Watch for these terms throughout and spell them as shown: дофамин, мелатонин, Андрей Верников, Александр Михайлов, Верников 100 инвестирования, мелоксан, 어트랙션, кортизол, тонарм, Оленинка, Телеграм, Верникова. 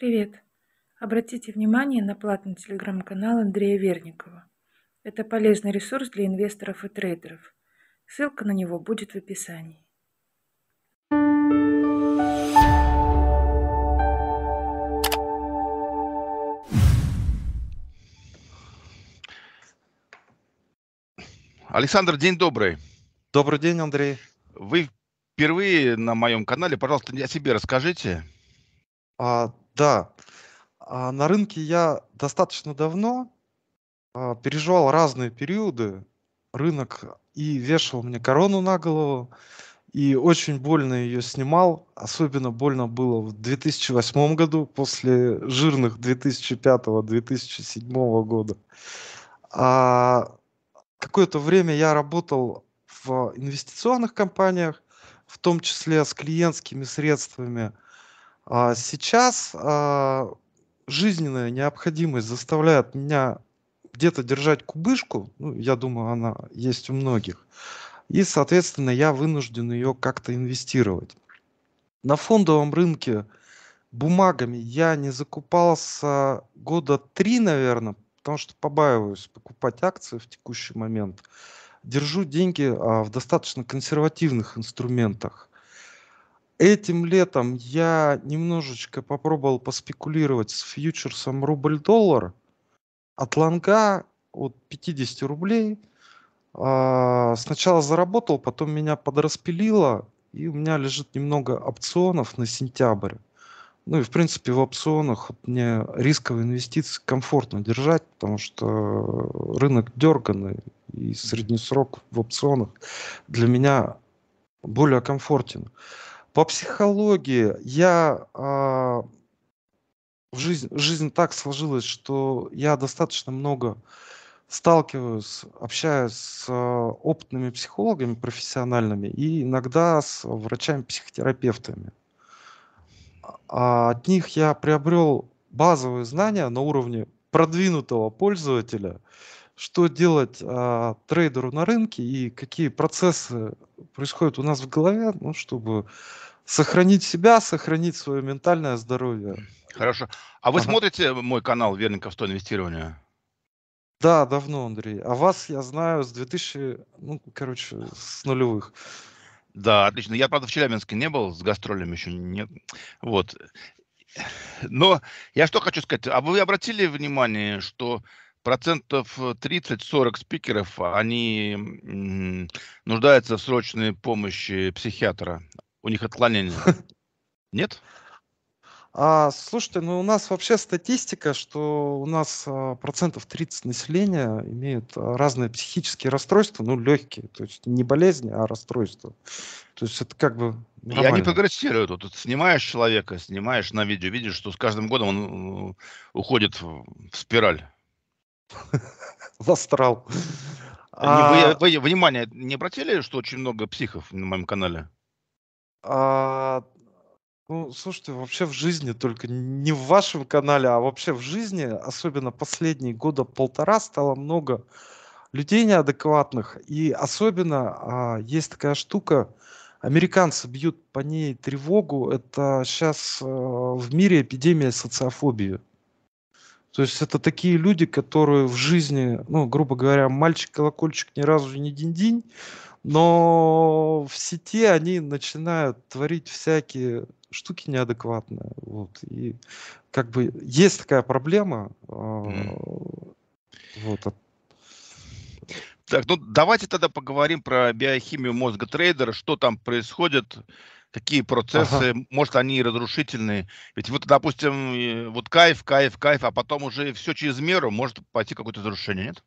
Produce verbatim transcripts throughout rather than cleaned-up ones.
Привет! Обратите внимание на платный телеграм-канал Андрея Верникова. Это полезный ресурс для инвесторов и трейдеров. Ссылка на него будет в описании. Александр, день добрый. Добрый день, Андрей. Вы впервые на моем канале. Пожалуйста, о себе расскажите. А, да, а на рынке я достаточно давно а, переживал разные периоды. Рынок и вешал мне корону на голову, и очень больно ее снимал. Особенно больно было в две тысячи восьмом году, после жирных две тысячи пятого — две тысячи седьмого года. А, какое-то время я работал в инвестиционных компаниях, в том числе с клиентскими средствами. Сейчас а, жизненная необходимость заставляет меня где-то держать кубышку, ну, я думаю, она есть у многих, и, соответственно, я вынужден ее как-то инвестировать. На фондовом рынке бумагами я не закупался года три, наверное, потому что побаиваюсь покупать акции в текущий момент. Держу деньги а, в достаточно консервативных инструментах. Этим летом я немножечко попробовал поспекулировать с фьючерсом рубль-доллар от лонга от пятидесяти рублей. Сначала заработал, потом меня подраспилило, и у меня лежит немного опционов на сентябрь. Ну и в принципе в опционах мне рисковые инвестиции комфортно держать, потому что рынок дерганый, и средний срок в опционах для меня более комфортен. По психологии я а, жизнь, жизнь так сложилась, что я достаточно много сталкиваюсь, общаюсь с а, опытными психологами профессиональными и иногда с врачами-психотерапевтами. А, от них я приобрел базовые знания на уровне продвинутого пользователя, что делать а, трейдеру на рынке и какие процессы происходят у нас в голове, ну, чтобы сохранить себя, сохранить свое ментальное здоровье. Хорошо. А вы ага. смотрите мой канал Верников сто инвестирования? Да, давно, Андрей. А вас я знаю с двухтысячных, ну, короче, с нулевых. Да, отлично. Я, правда, в Челябинске не был, с гастролями еще нет. Вот. Но я что хочу сказать. А вы обратили внимание, что процентов тридцать-сорок спикеров, они нуждаются в срочной помощи психиатра. У них отклонение. Нет? А, слушайте, ну у нас вообще статистика, что у нас а, процентов тридцать населения имеют а, разные психические расстройства, ну легкие, то есть не болезни, а расстройства. То есть это как бы нормально. Я не прогрессирую. Тут вот, снимаешь человека, снимаешь на видео, видишь, что с каждым годом он уходит в, в спираль. В астрал. А... Вы, вы, внимание, не обратили, что очень много психов на моем канале? А... Ну, слушайте, вообще в жизни, только не в вашем канале, а вообще в жизни, особенно последние года полтора, стало много людей неадекватных. И особенно а, есть такая штука, американцы бьют по ней тревогу, это сейчас а, в мире эпидемия социофобии. То есть это такие люди, которые в жизни, ну, грубо говоря, мальчик-колокольчик ни разу не динь-динь, но в сети они начинают творить всякие штуки неадекватные. Вот. И как бы есть такая проблема. Mm. Вот. Так, ну давайте тогда поговорим про биохимию мозга трейдера, что там происходит. Какие процессы, ага. может, они разрушительные. Ведь вот, допустим, вот кайф, кайф, кайф, а потом уже все через меру, может пойти какое-то разрушение, нет?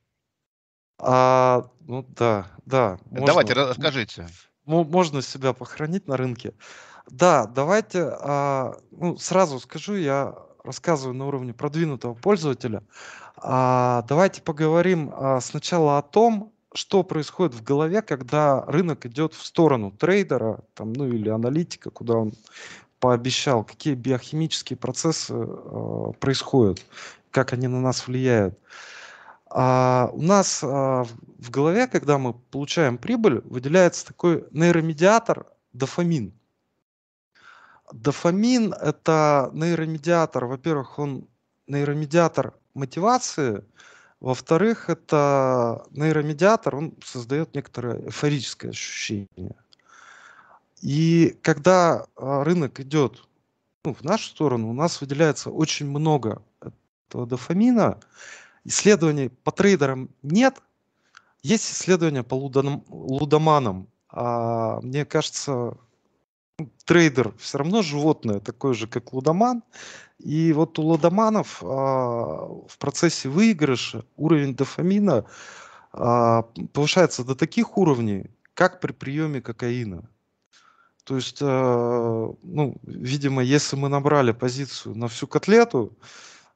А, ну да, да. Можно, давайте, расскажите. Можно себя похоронить на рынке. Да, давайте, а, ну, сразу скажу, я рассказываю на уровне продвинутого пользователя. А, давайте поговорим а, сначала о том, что происходит в голове, когда рынок идет в сторону трейдера, там, ну или аналитика, куда он пообещал, какие биохимические процессы э, происходят, как они на нас влияют. А у нас э, в голове, когда мы получаем прибыль, выделяется такой нейромедиатор дофамин. Дофамин – это нейромедиатор. Во-первых, он нейромедиатор мотивации. Во-вторых, это нейромедиатор, он создает некоторое эйфорическое ощущение. И когда рынок идет, ну, в нашу сторону, у нас выделяется очень много этого дофамина. Исследований по трейдерам нет. Есть исследования по лудоманам. А мне кажется, трейдер все равно животное, такое же, как лудоман. И вот у лудоманов а, в процессе выигрыша уровень дофамина а, повышается до таких уровней, как при приеме кокаина. То есть, а, ну, видимо, если мы набрали позицию на всю котлету,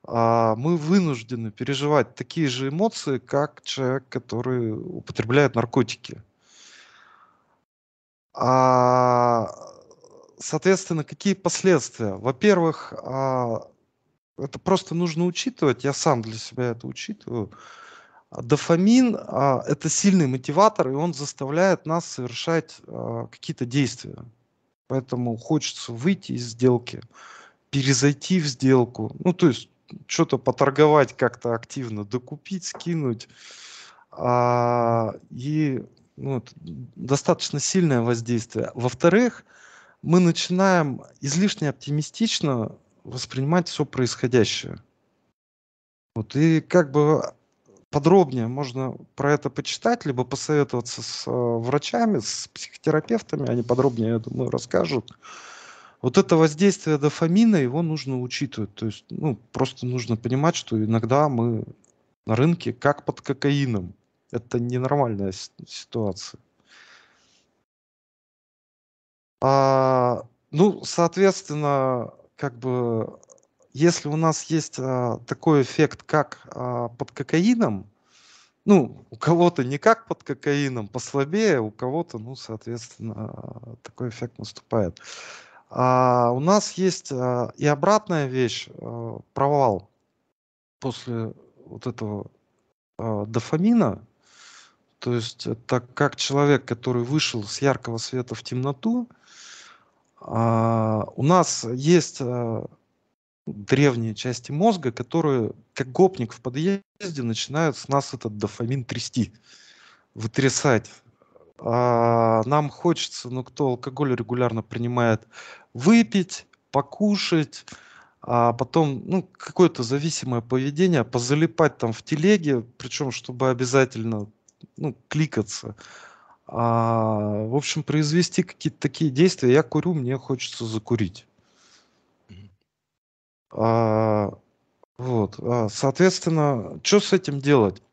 а, мы вынуждены переживать такие же эмоции, как человек, который употребляет наркотики. А... Соответственно, какие последствия? Во-первых, это просто нужно учитывать, я сам для себя это учитываю. Дофамин – это сильный мотиватор, и он заставляет нас совершать какие-то действия. Поэтому хочется выйти из сделки, перезайти в сделку, ну то есть что-то поторговать как-то активно, докупить, скинуть. И ну, достаточно сильное воздействие. Во-вторых, мы начинаем излишне оптимистично воспринимать все происходящее. Вот, и как бы подробнее можно про это почитать, либо посоветоваться с врачами, с психотерапевтами, они подробнее, я думаю, расскажут. Вот это воздействие дофамина, его нужно учитывать. То есть, ну, просто нужно понимать, что иногда мы на рынке как под кокаином. Это ненормальная ситуация. А, ну, соответственно, как бы, если у нас есть а, такой эффект, как а, под кокаином, ну, у кого-то не как под кокаином, послабее, у кого-то, ну, соответственно, такой эффект наступает. А, у нас есть а, и обратная вещь, а, провал после вот этого а, дофамина. То есть это как человек, который вышел с яркого света в темноту. А, у нас есть а, древние части мозга, которые, как гопник в подъезде, начинают с нас этот дофамин трясти, вытрясать. А, нам хочется, ну кто алкоголь регулярно принимает, выпить, покушать, а потом ну, какое-то зависимое поведение, позалипать там в телеге, причем чтобы обязательно... Ну, кликаться. А, в общем, произвести какие-то такие действия. Я курю, мне хочется закурить. А, вот. А, соответственно, что с этим делать?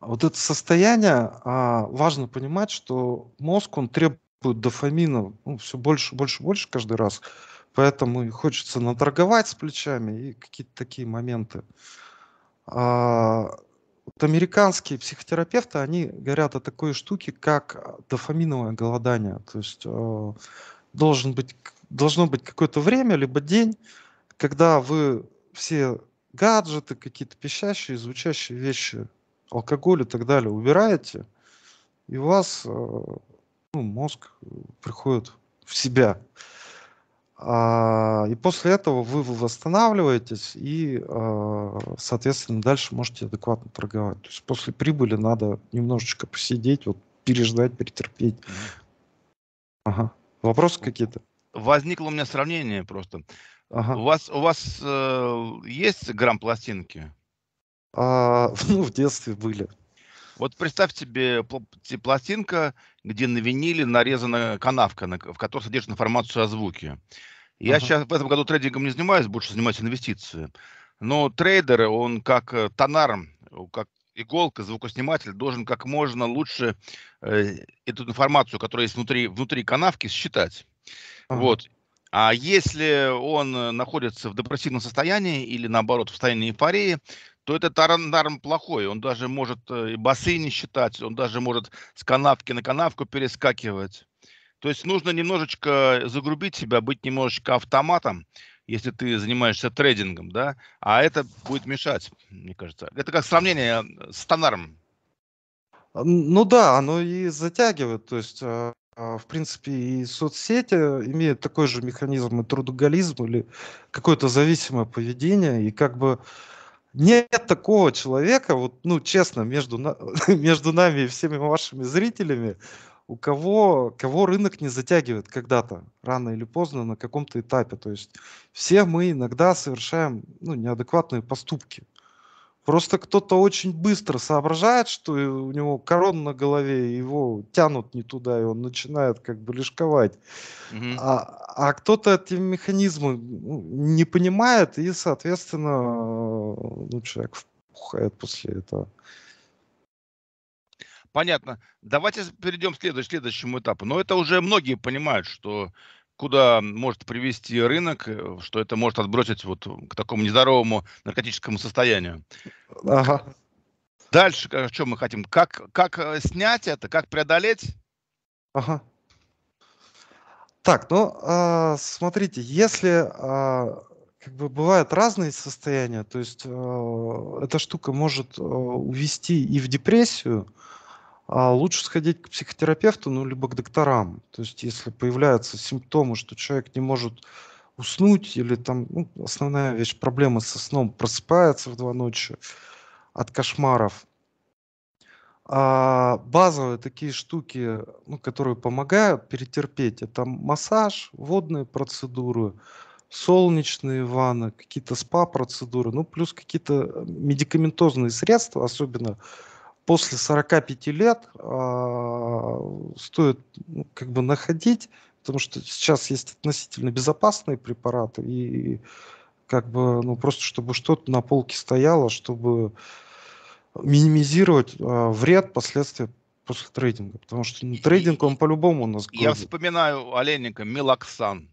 Вот это состояние, а, важно понимать, что мозг, он требует дофамина ну, все больше, больше, больше каждый раз. Поэтому и хочется наторговать с плечами и какие-то такие моменты. А, Вот американские психотерапевты, они говорят о такой штуке, как дофаминовое голодание. То есть э, должен быть, должно быть какое-то время, либо день, когда вы все гаджеты, какие-то пищащие, звучащие вещи, алкоголь и так далее убираете, и у вас э, ну, мозг приходит в себя. И после этого вы восстанавливаетесь и, соответственно, дальше можете адекватно торговать. То есть после прибыли надо немножечко посидеть, вот, переждать, перетерпеть. Ага. Вопросы какие-то? Возникло у меня сравнение просто. Ага. У вас, у вас э, есть грамм-пластинки? А, ну, в детстве были. Вот представь себе пластинка, где на виниле нарезана канавка, в которой содержит информацию о звуке. Я [S2] Ага. [S1] Сейчас в этом году трейдингом не занимаюсь, больше занимаюсь инвестициями. Но трейдер, он как тонар, как иголка, звукосниматель, должен как можно лучше эту информацию, которая есть внутри, внутри канавки, считать. [S2] Ага. [S1] Вот. А если он находится в депрессивном состоянии или, наоборот, в состоянии эйфории, то этот тарандарм плохой, он даже может и басы не считать, он даже может с канавки на канавку перескакивать. То есть нужно немножечко загрубить себя, быть немножечко автоматом, если ты занимаешься трейдингом, да, а это будет мешать, мне кажется. Это как сравнение с тонаром. Ну да, оно и затягивает, то есть В принципе, и соцсети имеют такой же механизм, и трудоголизм, или какое-то зависимое поведение, и как бы нет такого человека, вот, ну, честно, между, на... между нами и всеми вашими зрителями, у кого, кого рынок не затягивает когда-то, рано или поздно, на каком-то этапе. То есть все мы иногда совершаем, ну, неадекватные поступки. Просто кто-то очень быстро соображает, что у него корона на голове, его тянут не туда, и он начинает как бы лишковать. Mm-hmm. А, а кто-то эти механизмы не понимает, и, соответственно, ну, человек впухает после этого. Понятно. Давайте перейдем к следующему этапу. Но это уже многие понимают, что куда может привести рынок, что это может отбросить вот к такому нездоровому наркотическому состоянию. Ага. Дальше, о чем мы хотим? Как, как снять это, как преодолеть? Ага. Так, ну, смотрите, если как бы бывают разные состояния, то есть эта штука может увести и в депрессию, а лучше сходить к психотерапевту, ну, либо к докторам. То есть, если появляются симптомы, что человек не может уснуть, или там, ну, основная вещь, проблема со сном, просыпается в два ночи от кошмаров. А базовые такие штуки, ну, которые помогают перетерпеть, это массаж, водные процедуры, солнечные ванны, какие-то спа-процедуры, ну, плюс какие-то медикаментозные средства, особенно после сорока пяти лет э, стоит, ну, как бы находить, потому что сейчас есть относительно безопасные препараты, и как бы, ну, просто чтобы что-то на полке стояло, чтобы минимизировать э, вред, последствия после трейдинга. Потому что, ну, трейдинг, он по-любому у нас... Я вспоминаю Оленинка, мелоксан.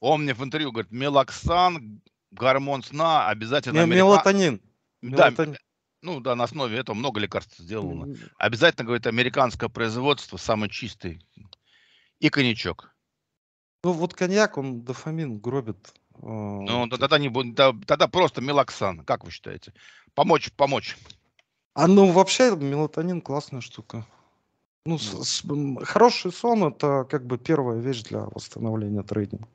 Он мне в интервью говорит, мелоксан, гормон сна, обязательно... Мелатонин. Да, ну да, на основе этого много лекарств сделано. Обязательно, говорит, американское производство, самый чистый. И коньячок. Ну вот коньяк, он дофамин гробит. Ну тогда, не, тогда просто мелоксан, как вы считаете? Помочь, помочь. А ну вообще мелатонин классная штука. Ну, с, с, хороший сон — это как бы первая вещь для восстановления трейдинга.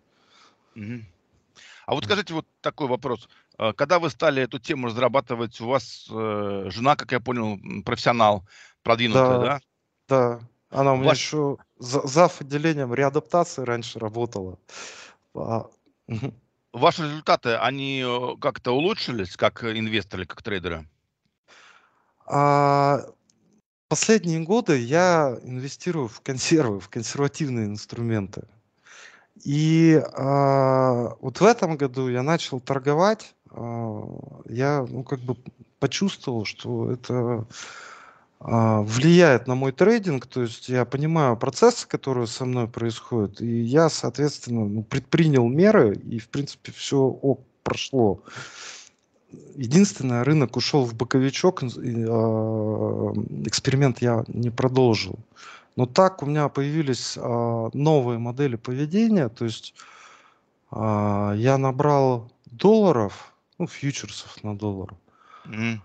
Угу. А вот скажите вот такой вопрос. Когда вы стали эту тему разрабатывать, у вас э, жена, как я понял, профессионал, продвинутая, да? Да, да. Она у меня Ваш... еще за, за отделением реадаптации раньше работала. А... Ваши результаты, они как-то улучшились, как инвесторы, как трейдеры? А... Последние годы я инвестирую в консервы, в консервативные инструменты. И а, вот в этом году я начал торговать. Я, ну, как бы почувствовал, что это а, влияет на мой трейдинг, то есть я понимаю процессы, которые со мной происходят, и я, соответственно, ну, предпринял меры, и, в принципе, все ок, прошло. Единственное, рынок ушел в боковичок, и, а, эксперимент я не продолжил. Но так у меня появились а, новые модели поведения, то есть а, я набрал долларов, ну, фьючерсов на доллар. Mm.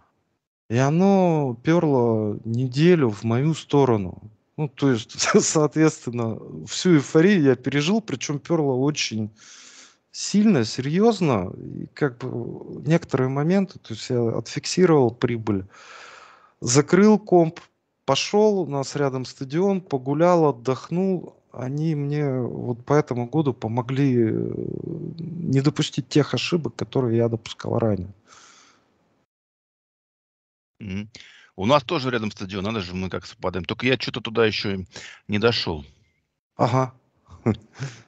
И оно перло неделю в мою сторону. Ну, то есть, соответственно, всю эйфорию я пережил, причем перло очень сильно, серьезно. И как бы некоторые моменты, то есть я отфиксировал прибыль, закрыл комп, пошел, у нас рядом стадион, погулял, отдохнул. Они мне вот по этому году помогли не допустить тех ошибок, которые я допускал ранее. Mm-hmm. У нас тоже рядом стадион, надо же, мы как совпадаем. Только я что-то туда еще не дошел. Ага.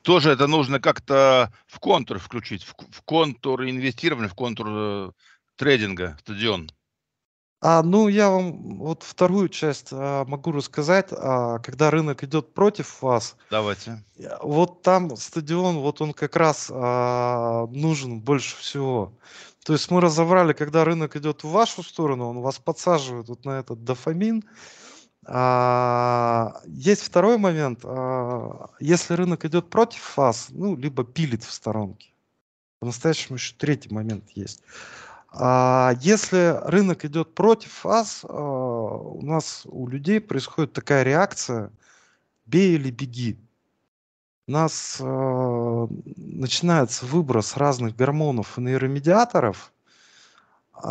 Тоже это нужно как-то в контур включить, в, в контур инвестирования, в контур э, трейдинга, стадион. А, ну, я вам вот вторую часть а, могу рассказать, а, когда рынок идет против вас. Давайте. Вот там стадион, вот он как раз а, нужен больше всего. То есть мы разобрали, когда рынок идет в вашу сторону, он вас подсаживает вот на этот дофамин. А, есть второй момент. А, если рынок идет против вас, ну, либо пилит в сторонке. По-настоящему еще третий момент есть. А если рынок идет против вас, у нас у людей происходит такая реакция бей или беги. У нас э, начинается выброс разных гормонов и нейромедиаторов,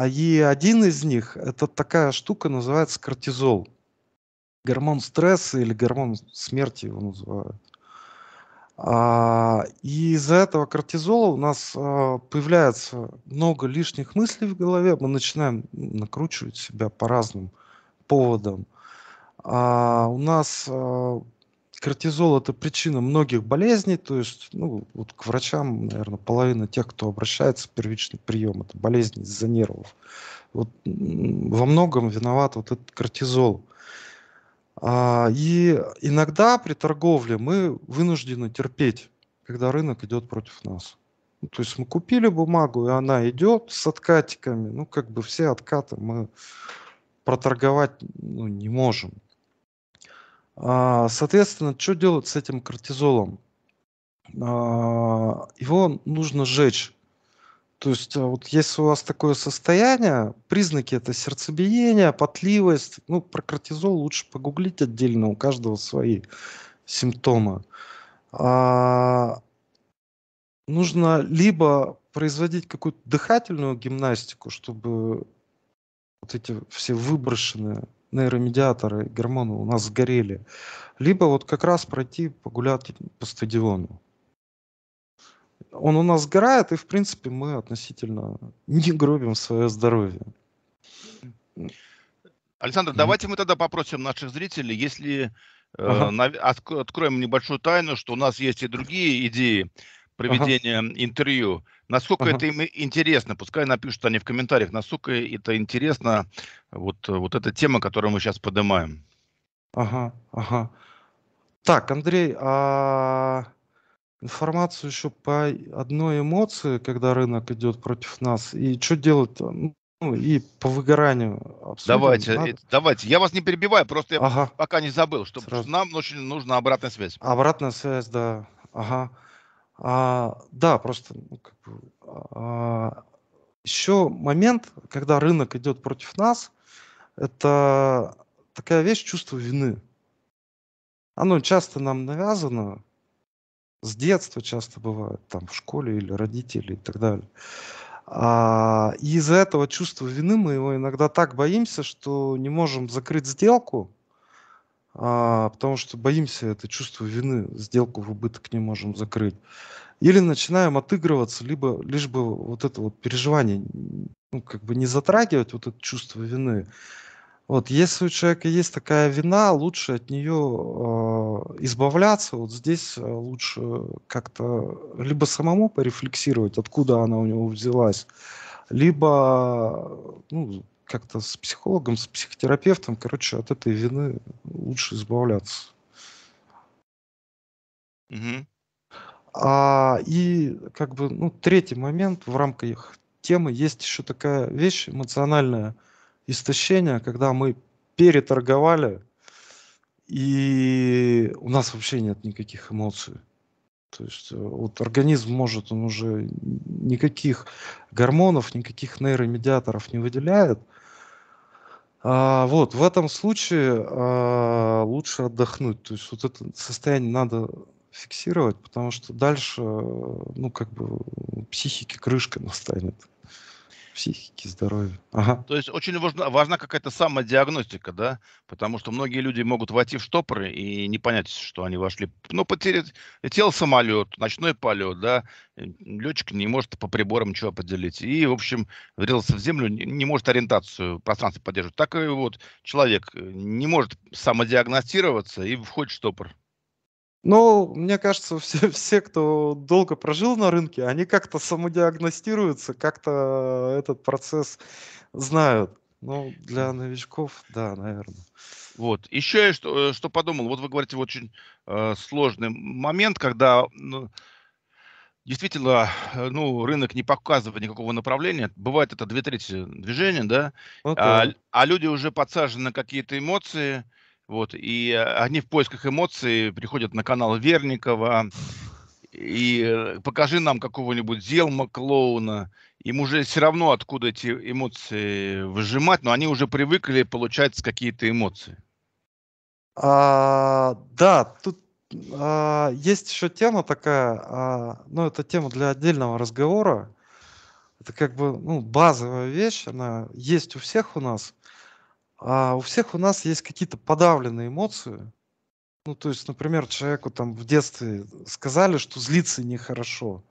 и один из них, это такая штука, называется кортизол. Гормон стресса или гормон смерти его называют. А, и из-за этого кортизола у нас а, появляется много лишних мыслей в голове, мы начинаем накручивать себя по разным поводам. А, у нас... А, Кортизол – это причина многих болезней, то есть ну, вот к врачам, наверное, половина тех, кто обращается в первичный прием, это болезни из-за нервов. Вот, во многом виноват вот этот кортизол. А, и иногда при торговле мы вынуждены терпеть, когда рынок идет против нас. Ну, то есть мы купили бумагу, и она идет с откатиками, ну как бы все откаты мы проторговать ну, не можем. Соответственно, что делать с этим кортизолом? Его нужно сжечь. То есть, вот если у вас такое состояние, признаки это сердцебиение, потливость. Ну, про кортизол лучше погуглить отдельно, у каждого свои симптомы. Нужно либо производить какую-то дыхательную гимнастику, чтобы вот эти все выброшенные нейромедиаторы, гормоны у нас сгорели, либо вот как раз пройти погулять по стадиону. Он у нас сгорает, и в принципе мы относительно не гробим свое здоровье. Александр, mm-hmm. давайте мы тогда попросим наших зрителей, если uh-huh. э, откроем небольшую тайну, что у нас есть и другие идеи проведения uh-huh. интервью. Насколько uh-huh. это им интересно, пускай напишут они в комментариях, насколько это интересно, вот, вот эта тема, которую мы сейчас поднимаем. Ага, ага. Так, Андрей, а информацию еще по одной эмоции, когда рынок идет против нас, и что делать, ну, и по выгоранию обсудим. Давайте, давайте, я вас не перебиваю, просто ага. я пока не забыл, что Сразу. нам очень нужна обратная связь. Обратная связь, да, ага. А, да, просто ну, как бы, а, еще момент, когда рынок идет против нас, это такая вещь, чувство вины. Оно часто нам навязано, с детства часто бывает, там в школе или родители и так далее. А, и из-за этого чувства вины мы его иногда так боимся, что не можем закрыть сделку, А, потому что боимся это чувство вины, сделку в убыток не можем закрыть. Или начинаем отыгрываться, либо лишь бы вот это вот переживание, ну, как бы не затрагивать вот это чувство вины. Вот, если у человека есть такая вина, лучше от нее э, избавляться. Вот здесь лучше как-то либо самому порефлексировать, откуда она у него взялась, либо... Ну, как-то с психологом, с психотерапевтом, короче, от этой вины лучше избавляться. Угу. А, и как бы, ну, третий момент в рамках темы есть еще такая вещь, эмоциональное истощение, когда мы переторговали, и у нас вообще нет никаких эмоций. То есть вот организм может, он уже никаких гормонов, никаких нейромедиаторов не выделяет. А, вот в этом случае а, лучше отдохнуть. То есть вот это состояние надо фиксировать, потому что дальше, ну как бы психике крышка настанет, психике здоровья. Ага. То есть очень важна, важна какая-то самодиагностика, да, потому что многие люди могут войти в штопоры и не понять, что они вошли. Ну, потерял самолет, ночной полет, да, летчик не может по приборам ничего определить. И, в общем, врезался в землю, не может ориентацию пространства поддерживать. Так и вот человек не может самодиагностироваться и входит в штопор. Ну, мне кажется, все, все, кто долго прожил на рынке, они как-то самодиагностируются, как-то этот процесс знают. Ну, для новичков, да, наверное. Вот. Еще я что, что подумал. Вот вы говорите, очень э, сложный момент, когда... Ну, действительно, ну, рынок не показывает никакого направления. Бывает это две трети движения, да? Вот, а, а люди уже подсажены на какие-то эмоции. Вот, и они в поисках эмоций приходят на канал Верникова, и покажи нам какого-нибудь Зелма, клоуна. Им уже все равно, откуда эти эмоции выжимать, но они уже привыкли получать какие-то эмоции. А, да, тут а, есть еще тема такая, а, ну, это тема для отдельного разговора. Это как бы ну, базовая вещь, она есть у всех у нас. А у всех у нас есть какие-то подавленные эмоции. Ну, то есть, например, человеку там в детстве сказали, что злиться нехорошо.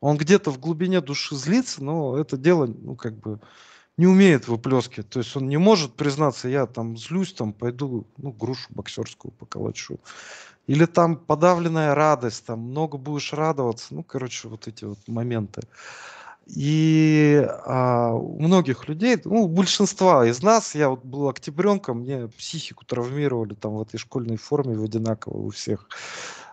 Он где-то в глубине души злится, но это дело, ну, как бы не умеет выплескивать. То есть он не может признаться, я там злюсь, там пойду, ну, грушу боксерскую поколочу. Или там подавленная радость, там много будешь радоваться. Ну, короче, вот эти вот моменты. И а, у многих людей, ну, у большинства из нас, я вот был октябренком, мне психику травмировали там в этой школьной форме, в одинаковой у всех.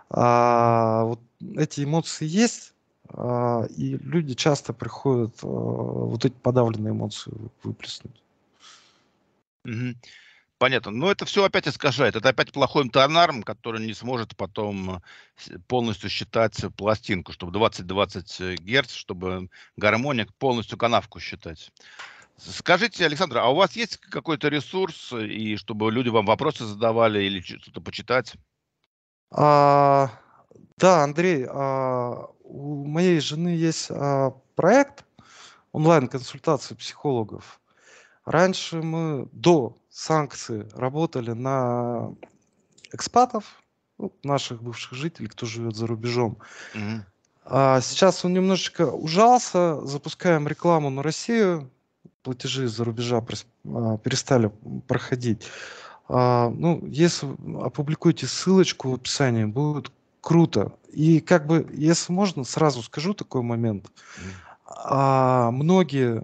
А, вот эти эмоции есть, а, и люди часто приходят а, вот эти подавленные эмоции выплеснуть. Mm-hmm. Понятно. Но это все опять искажает. Это опять плохой тонарм, который не сможет потом полностью считать пластинку, чтобы двадцать-двадцать герц, чтобы гармоник полностью канавку считать. Скажите, Александр, а у вас есть какой-то ресурс, и чтобы люди вам вопросы задавали или что-то почитать? А, да, Андрей, а, у моей жены есть а, проект онлайн-консультации психологов. Раньше мы до санкций работали на экспатов, ну, наших бывших жителей, кто живет за рубежом. Mm-hmm. А сейчас он немножечко ужался, запускаем рекламу на Россию, платежи из-за рубежа перестали проходить. А, ну, если опубликуете ссылочку в описании, будет круто. И как бы, если можно, сразу скажу такой момент. Mm-hmm. А, многие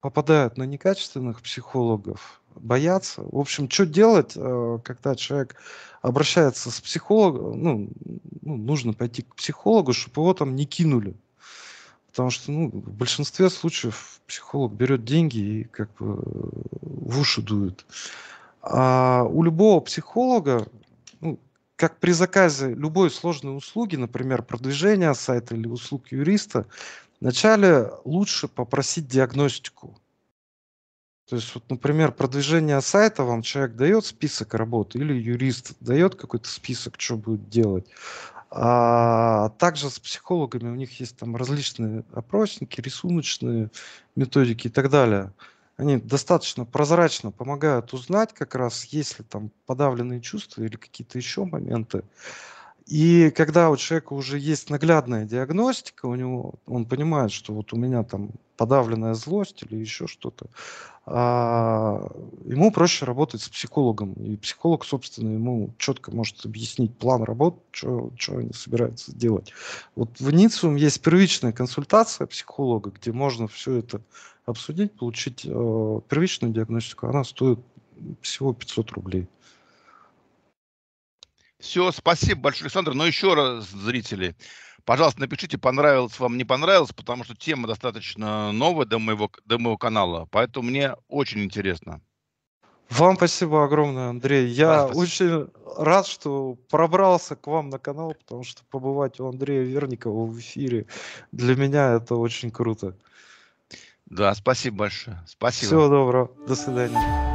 попадают на некачественных психологов, боятся. В общем, что делать, когда человек обращается с психологом, ну, ну, нужно пойти к психологу, чтобы его там не кинули. Потому что ну, в большинстве случаев психолог берет деньги и как бы в уши дует. А у любого психолога, ну, как при заказе любой сложной услуги, например, продвижения сайта или услуг юриста, вначале лучше попросить диагностику. То есть, вот, например, продвижение сайта вам человек дает список работ, или юрист дает какой-то список, что будет делать. А также с психологами у них есть там различные опросники, рисуночные методики и так далее. Они достаточно прозрачно помогают узнать, как раз есть ли там подавленные чувства или какие-то еще моменты. И когда у человека уже есть наглядная диагностика, у него, он понимает, что вот у меня там подавленная злость или еще что-то, а, ему проще работать с психологом. И психолог, собственно, ему четко может объяснить план работы, что они собираются делать. Вот в Ниццум есть первичная консультация психолога, где можно все это обсудить, получить э, первичную диагностику. Она стоит всего пятьсот рублей. Все, спасибо большое, Александр. Но еще раз, зрители, пожалуйста, напишите, понравилось вам, не понравилось, потому что тема достаточно новая для моего, для моего канала, поэтому мне очень интересно. Вам спасибо огромное, Андрей. Я спасибо. Очень рад, что пробрался к вам на канал, потому что побывать у Андрея Верникова в эфире для меня это очень круто. Да, спасибо большое. Спасибо. Всего доброго. До свидания.